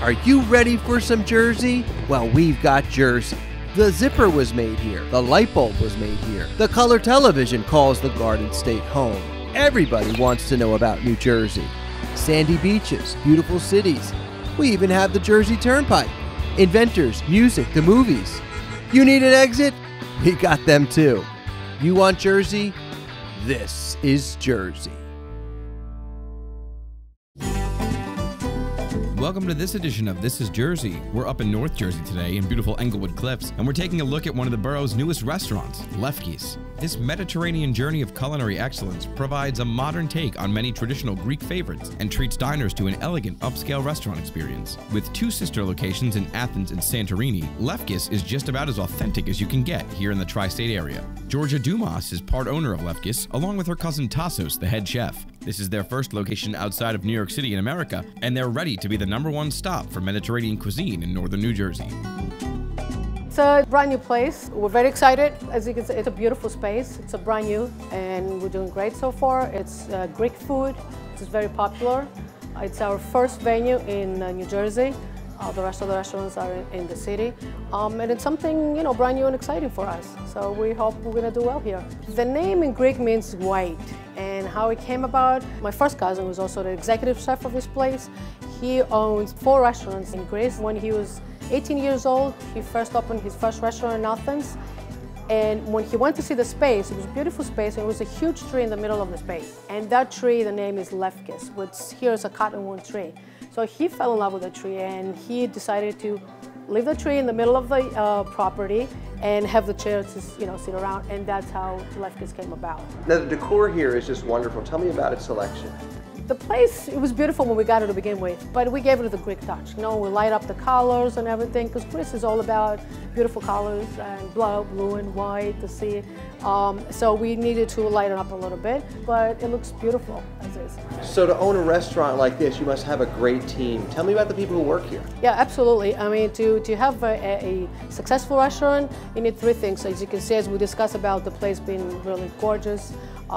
Are you ready for some jersey? Well, we've got jersey. The zipper was made here. The light bulb was made here. The color television calls the Garden State home. Everybody wants to know about New Jersey. Sandy beaches, beautiful cities. We even have the Jersey Turnpike. Inventors, music, the movies. You need an exit? We got them too. You want Jersey? This is Jersey. Welcome to this edition of This is Jersey. We're up in North Jersey today in beautiful Englewood Cliffs, and we're taking a look at one of the borough's newest restaurants, Lefkes. This Mediterranean journey of culinary excellence provides a modern take on many traditional Greek favorites and treats diners to an elegant, upscale restaurant experience. With two sister locations in Athens and Santorini, Lefkes is just about as authentic as you can get here in the tri-state area. Georgia Dumas is part owner of Lefkes, along with her cousin Tasos, the head chef. This is their first location outside of New York City in America, and they're ready to be the #1 stop for Mediterranean cuisine in northern New Jersey. It's a brand new place. We're very excited. As you can see, it's a beautiful space. It's a brand new, and we're doing great so far. It's Greek food, which is very popular. It's our first venue in New Jersey. The rest of the restaurants are in the city. And it's something, you know, brand new and exciting for us. So we hope we're gonna do well here. The name in Greek means white, and how it came about, my first cousin was also the executive chef of this place. He owns 4 restaurants in Greece. When he was 18 years old, he first opened his first restaurant in Athens. And when he went to see the space, it was a beautiful space, and it was a huge tree in the middle of the space. And that tree, the name is Lefkes, which here is a cottonwood tree. So he fell in love with the tree, and he decided to leave the tree in the middle of the property and have the chairs to, you know, sit around. And that's how Lefkes came about. Now, the decor here is just wonderful. Tell me about its selection. The place, it was beautiful when we got it to begin with, but we gave it the Greek touch. You know, we light up the colors and everything, because Greece is all about beautiful colors and blue and white, the sea. So we needed to lighten up a little bit, but it looks beautiful as is. So to own a restaurant like this, you must have a great team. Tell me about the people who work here. Yeah, absolutely. I mean, to have a successful restaurant, you need 3 things. So as you can see, as we discussed about the place being really gorgeous,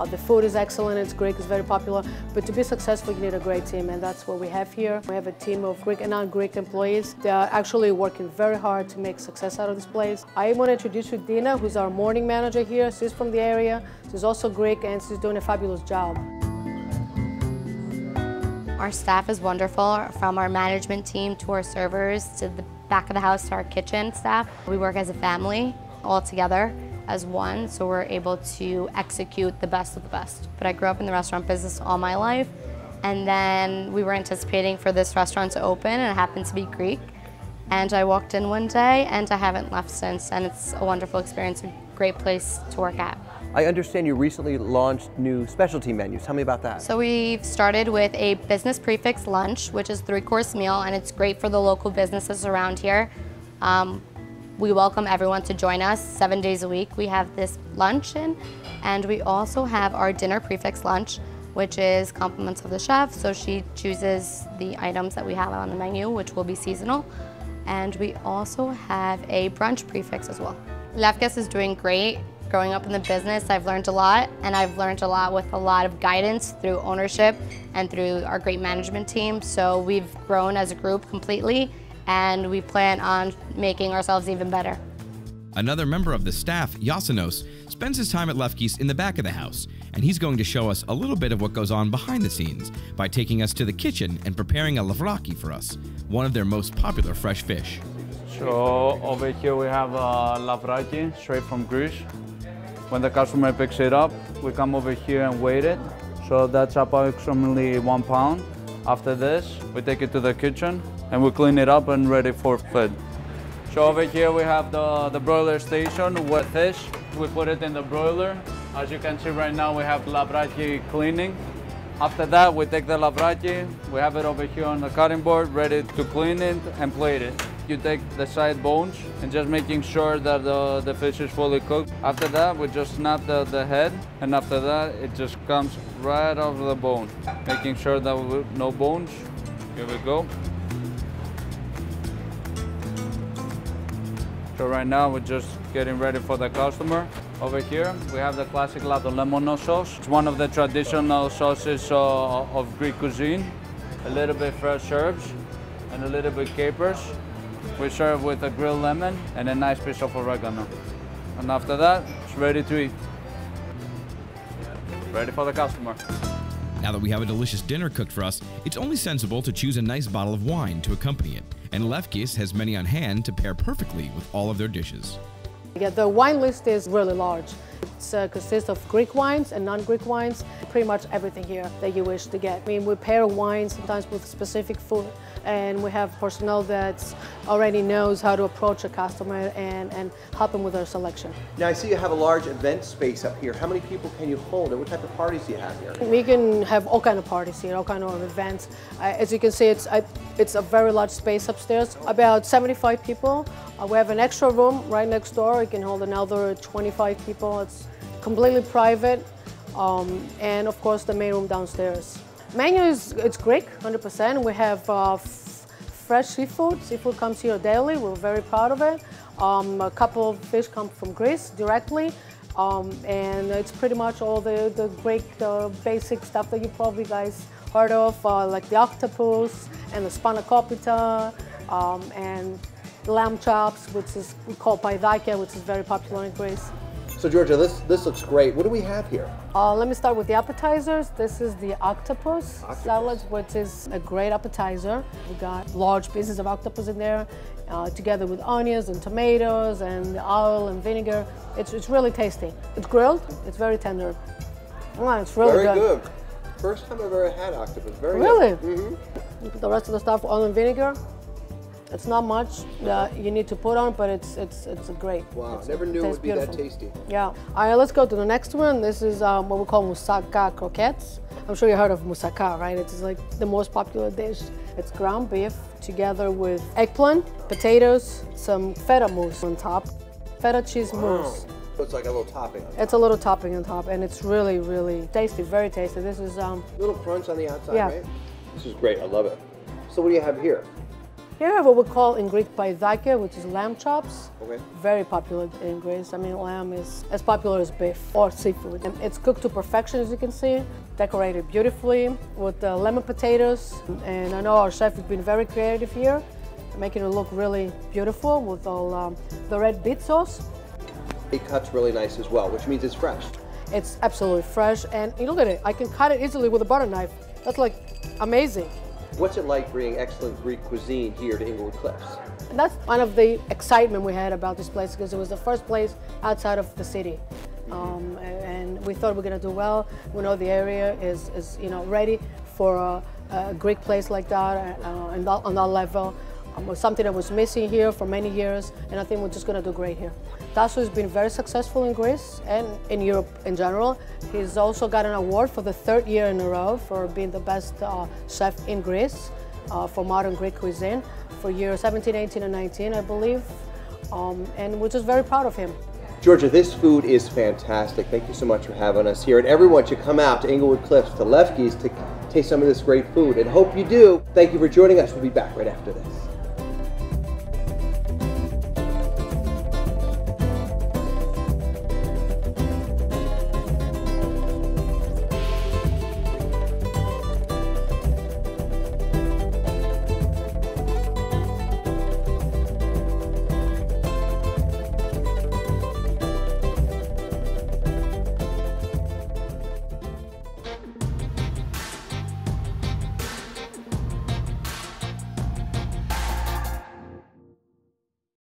the food is excellent, it's Greek, it's very popular, but to be successful you need a great team, and that's what we have here. We have a team of Greek and non-Greek employees that are actually working very hard to make success out of this place. I want to introduce you to Dina, who's our morning manager here. She's from the area, she's also Greek, and she's doing a fabulous job. Our staff is wonderful, from our management team to our servers to the back of the house to our kitchen staff. We work as a family, all together as one, so we're able to execute the best of the best. But I grew up in the restaurant business all my life, and then we were anticipating for this restaurant to open, and it happened to be Greek. And I walked in one day, and I haven't left since, and it's a wonderful experience, a great place to work at. I understand you recently launched new specialty menus. Tell me about that. So we've started with a business prefix lunch, which is 3-course meal, and it's great for the local businesses around here. We welcome everyone to join us 7 days a week. We have this luncheon, and we also have our dinner prefix lunch, which is compliments of the chef. So she chooses the items that we have on the menu, which will be seasonal. And we also have a brunch prefix as well. Lefkes is doing great. Growing up in the business, I've learned a lot, and I've learned a lot with a lot of guidance through ownership and through our great management team. So we've grown as a group completely, and we plan on making ourselves even better. Another member of the staff, Yasinos, spends his time at Lefkes in the back of the house, and he's going to show us a little bit of what goes on behind the scenes by taking us to the kitchen and preparing a lavraki for us, one of their most popular fresh fish. So over here we have a lavraki straight from Greece. When the customer picks it up, we come over here and weigh it. So that's approximately 1 pound. After this, we take it to the kitchen, and we clean it up and ready for food. So over here we have the broiler station with fish. We put it in the broiler. As you can see right now, we have lavraki cleaning. After that, we take the lavraki, we have it over here on the cutting board, ready to clean it and plate it. You take the side bones and just making sure that the fish is fully cooked. After that, we just snap the head, and after that, it just comes right off the bone. Making sure that no bones. Here we go. So right now we're just getting ready for the customer. Over here we have the classic lato lemono sauce. It's one of the traditional sauces of Greek cuisine. A little bit fresh herbs. and a little bit capers. We serve with a grilled lemon and a nice piece of oregano. And after that, it's ready to eat. Ready for the customer. Now that we have a delicious dinner cooked for us, it's only sensible to choose a nice bottle of wine to accompany it. And Lefkes has many on hand to pair perfectly with all of their dishes. Yeah, the wine list is really large. It consists of Greek wines and non-Greek wines, pretty much everything here that you wish to get. I mean, we pair wine sometimes with specific food, and we have personnel that already knows how to approach a customer and help them with their selection. Now, I see you have a large event space up here. How many people can you hold, and what type of parties do you have here? We can have all kinds of parties here, all kinds of events. As you can see, it's a very large space upstairs, about 75 people. We have an extra room right next door. It can hold another 25 people. It's completely private, and of course the main room downstairs. Menu it's Greek, 100%. We have fresh seafood. Seafood comes here daily. We're very proud of it. A couple of fish come from Greece directly, and it's pretty much all the Greek basic stuff that you probably guys heard of, like the octopus and the spanakopita, and lamb chops, which is we call paidakia, which is very popular in Greece. So Georgia, this looks great. What do we have here? Let me start with the appetizers. This is the octopus salad, which is a great appetizer. We got large pieces of octopus in there, together with onions and tomatoes and oil and vinegar. It's really tasty. It's grilled. It's very tender. It's really good. First time I've ever had octopus. Very really? Good. Really? Mm-hmm. You put the rest of the stuff, oil and vinegar. It's not much that you need to put on, but it's great. Wow, never knew it would be beautiful. That tasty. Yeah. All right, let's go to the next one. This is what we call moussaka croquettes. I'm sure you heard of moussaka, right? It's like the most popular dish. It's ground beef together with eggplant, potatoes, some feta mousse on top, feta cheese mousse. So it's like a little topping on top. It's a little topping on top, and it's really, really tasty, very tasty. This is... little crunch on the outside, right? This is great, I love it. So what do you have here? Here we have what we call in Greek paidakia, which is lamb chops. Okay. Very popular in Greece. I mean, lamb is as popular as beef or seafood. And it's cooked to perfection, as you can see, decorated beautifully with lemon potatoes. And I know our chef has been very creative here, making it look really beautiful with all the red beet sauce. It cuts really nice as well, which means it's fresh. It's absolutely fresh, and you look at it. I can cut it easily with a butter knife. That's like amazing. What's it like bringing excellent Greek cuisine here to Englewood Cliffs? That's one of the excitement we had about this place, because it was the first place outside of the city. And we thought we're going to do well. We know the area is ready for a Greek place like that, and on that level. Was something that was missing here for many years, and I think we're just going to do great here. Taso has been very successful in Greece and in Europe in general. He's also got an award for the 3rd year in a row for being the best chef in Greece for modern Greek cuisine for years 17, 18, and 19, I believe, and we're just very proud of him. Georgia, this food is fantastic. Thank you so much for having us here, and everyone should come out to Englewood Cliffs, to Lefkes, to taste some of this great food, and hope you do. Thank you for joining us. We'll be back right after this.